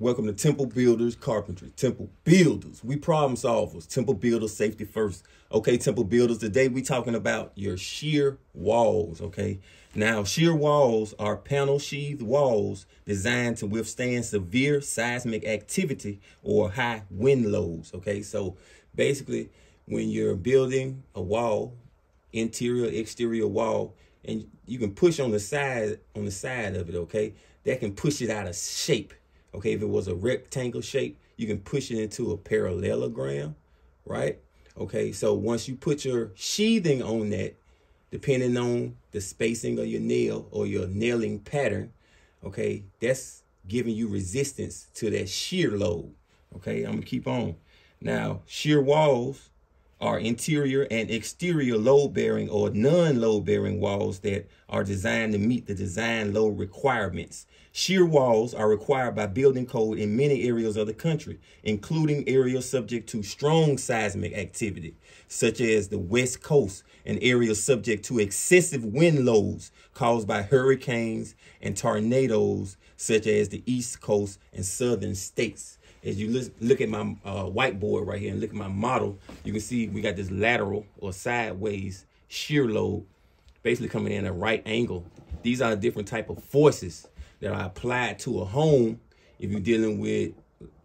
Welcome to Temple Builders Carpentry. Temple Builders, we problem solvers. Temple Builders, safety first. Okay, Temple Builders, today we talking about your shear walls, okay? Now, shear walls are panel sheathed walls designed to withstand severe seismic activity or high wind loads, okay? So, basically, when you're building a wall, interior, exterior wall, and you can push on the side of it, okay? That can push it out of shape. Okay, if it was a rectangle shape, you can push it into a parallelogram, right? Okay, so once you put your sheathing on that, depending on the spacing of your nail or your nailing pattern, okay, that's giving you resistance to that shear load. Okay, I'm gonna keep on. Now, shear walls are interior and exterior load-bearing or non-load-bearing walls that are designed to meet the design load requirements. Shear walls are required by building code in many areas of the country, including areas subject to strong seismic activity, such as the West Coast, and areas subject to excessive wind loads caused by hurricanes and tornadoes, such as the East Coast and southern states. As you look at my whiteboard right here and look at my model, you can see we got this lateral or sideways shear load basically coming in at a right angle. These are different type of forces that are applied to a home if you're dealing with,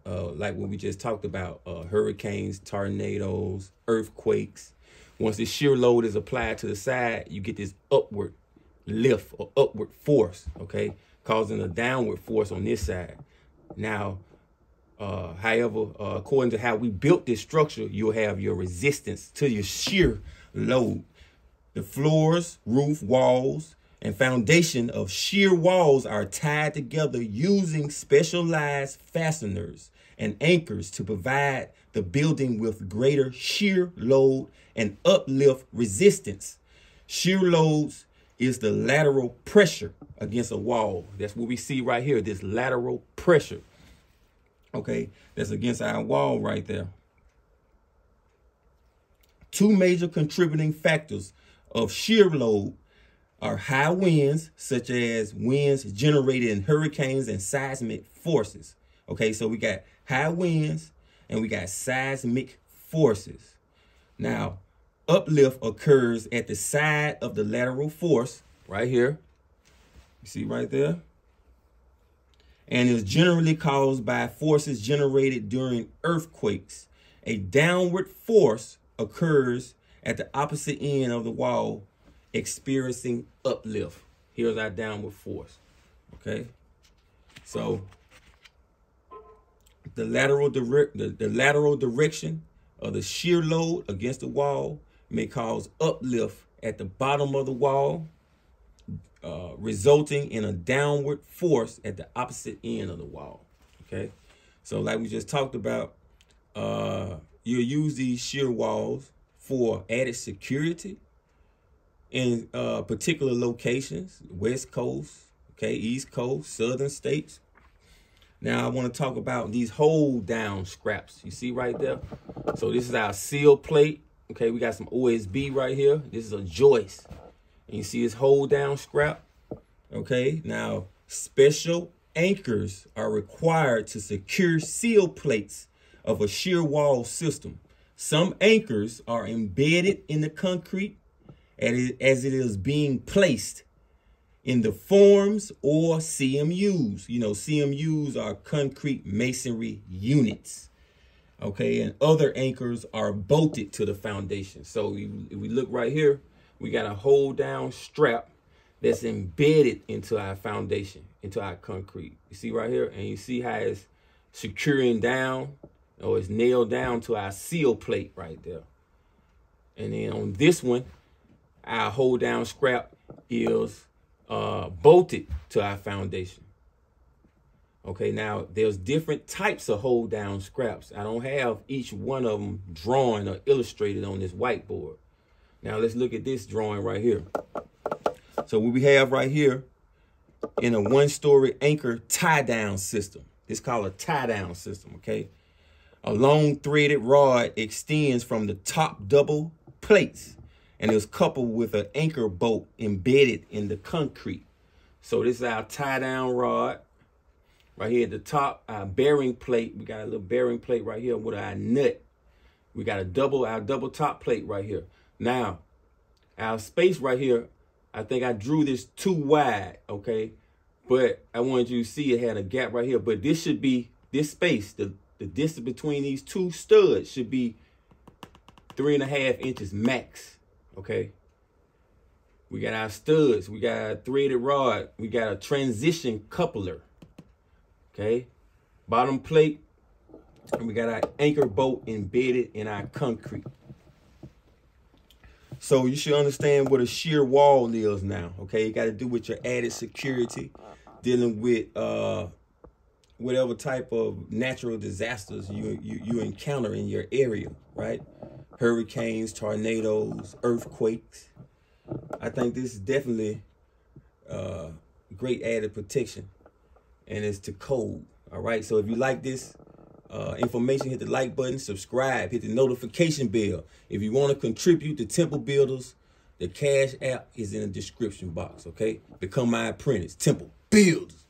like what we just talked about, hurricanes, tornadoes, earthquakes. Once the shear load is applied to the side, you get this upward lift or upward force, okay, causing a downward force on this side. Now, however, according to how we built this structure, you'll have your resistance to your shear load. The floors, roof, walls, and foundation of shear walls are tied together using specialized fasteners and anchors to provide the building with greater shear load and uplift resistance. Shear loads is the lateral pressure against a wall. That's what we see right here, this lateral pressure. Okay, that's against our wall right there. Two major contributing factors of shear load are high winds, such as winds generated in hurricanes and seismic forces. Okay, so we got high winds and we got seismic forces. Now, uplift occurs at the side of the lateral force right here. You see right there? And is generally caused by forces generated during earthquakes. A downward force occurs at the opposite end of the wall, experiencing uplift. Here's our downward force, okay? So the lateral direction of the shear load against the wall may cause uplift at the bottom of the wall, resulting in a downward force at the opposite end of the wall, okay? So like we just talked about, you'll use these shear walls for added security in particular locations, West Coast, okay, East Coast, southern states. Now I want to talk about these hold down scraps. You see right there? So this is our seal plate, okay? We got some OSB right here. This is a joist. And you see this hold down scrap, okay? Now, special anchors are required to secure seal plates of a shear wall system. Some anchors are embedded in the concrete as it is being placed in the forms or CMUs. You know, CMUs are concrete masonry units, okay? And other anchors are bolted to the foundation. So if we look right here, we got a hold down strap that's embedded into our foundation, into our concrete. You see right here? And you see how it's securing down, or it's nailed down to our seal plate right there. And then on this one, our hold down scrap is bolted to our foundation. Okay, now there's different types of hold down scraps. I don't have each one of them drawn or illustrated on this whiteboard. Now let's look at this drawing right here. So what we have right here in a one-story anchor tie-down system. It's called a tie-down system, okay? A long threaded rod extends from the top double plates and is coupled with an anchor bolt embedded in the concrete. So this is our tie-down rod, right here at the top, our bearing plate. We got a little bearing plate right here with our nut. We got a double top plate right here. Now, our space right here, I think I drew this too wide, okay? But I wanted you to see it had a gap right here. But this should be, this space, the distance between these two studs should be 3.5 inches max, okay? We got our studs, we got our threaded rod, we got a transition coupler, okay? Bottom plate, and we got our anchor bolt embedded in our concrete. So you should understand what a shear wall is now, okay? You got to do with your added security, dealing with whatever type of natural disasters you encounter in your area, right? Hurricanes, tornadoes, earthquakes. I think this is definitely great added protection, and it's to code, all right? So if you like this information, hit the like button, subscribe, hit the notification bell. If you want to contribute to Temple Builders, the Cash App is in the description box, okay? Become my apprentice, Temple Builders.